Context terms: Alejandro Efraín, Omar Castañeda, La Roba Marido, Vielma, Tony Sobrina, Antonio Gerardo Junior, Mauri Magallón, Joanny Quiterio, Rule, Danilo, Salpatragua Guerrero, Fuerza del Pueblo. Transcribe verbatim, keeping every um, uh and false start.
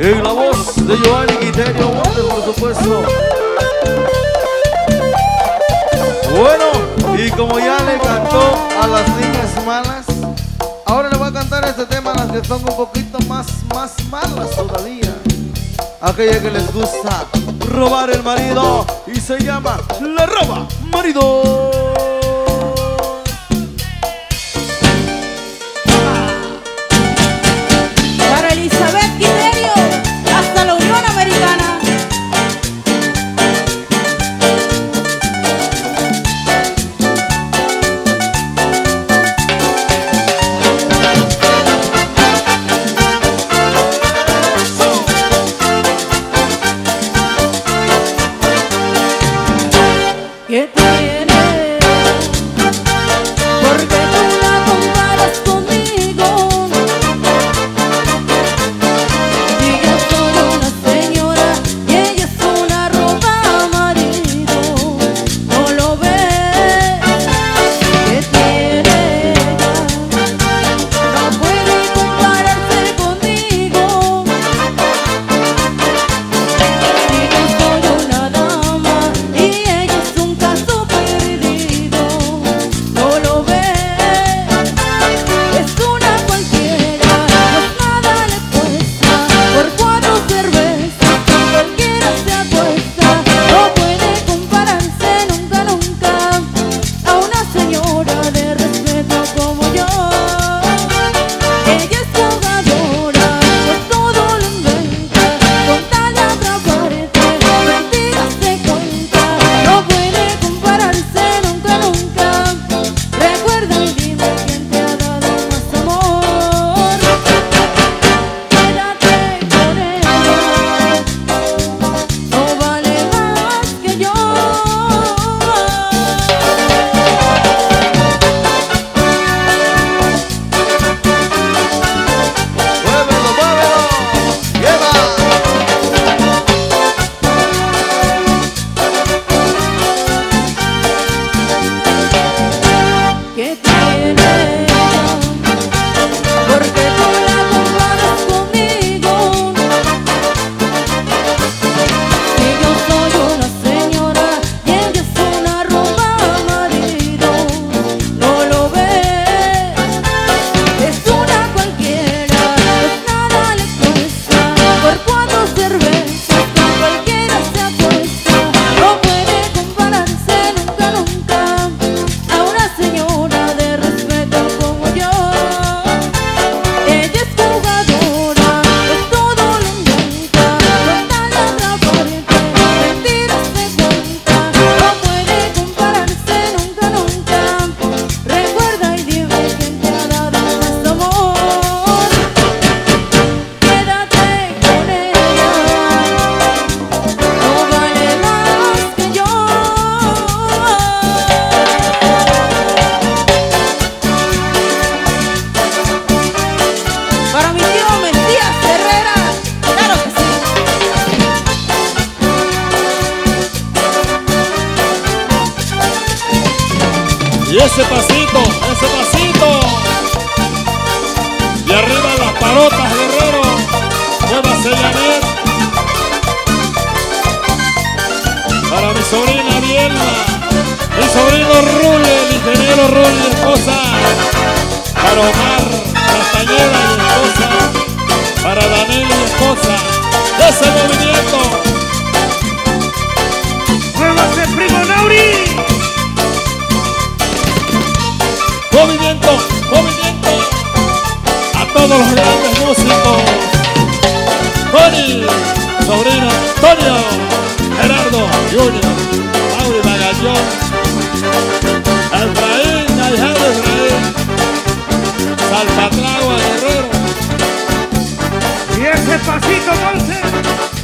En la voz de Joanny Quiterio, por supuesto. Bueno, y como ya le cantó a las niñas malas, ahora le voy a cantar este tema a las que son un poquito más, más malas todavía. Aquellas que les gusta robar el marido, y se llama La Roba Marido. Y ese pasito, ese pasito. Y arriba las parotas, guerrero. Llévase Janet. Para mi sobrina Vielma. Mi sobrino Rule, mi ingeniero Rule y esposa. Para Omar Castañeda y esposa. Para Danilo y esposa. Ese movimiento. ¡Muévase, primo Nauri! Movimiento, movimiento a todos los grandes músicos. Tony Sobrina, Antonio Gerardo Junior, Mauri Magallón, Efraín, Alejandro Efraín, Salpatragua Guerrero. Y ese pasito, Monse.